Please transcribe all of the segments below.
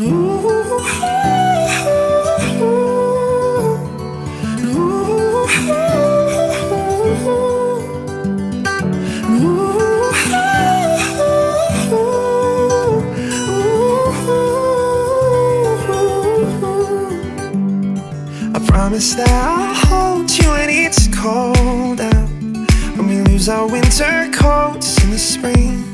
I promise that I'll hold you when it's cold out, when we lose our winter coats in the spring.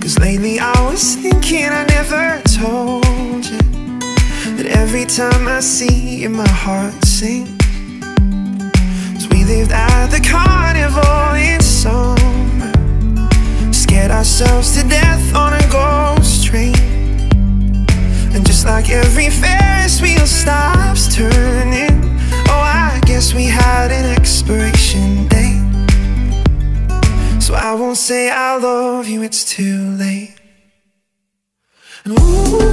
Cause lately I was thinking I never told you that every time I see you my heart sinks. Cause we lived at the carnival in summer, scared ourselves to death on a ghost train. And just like every Ferris wheel stops turning, oh, I guess we had an expiration date. So I won't say I love you, it's too late. And ooh,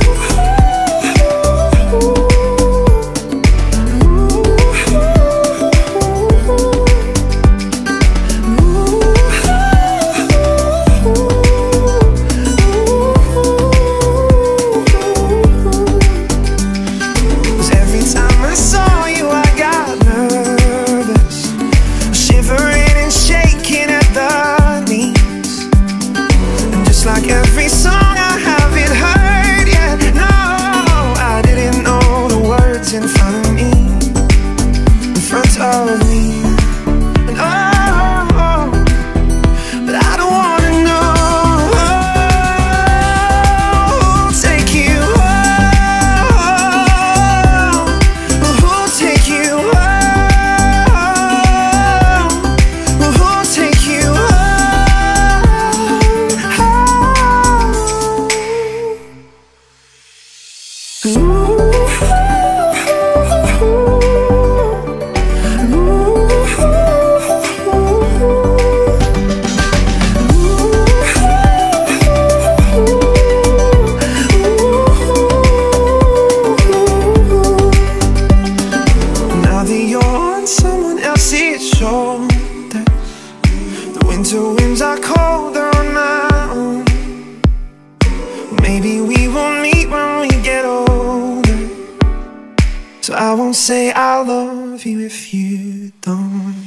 I won't say I love you if you don't.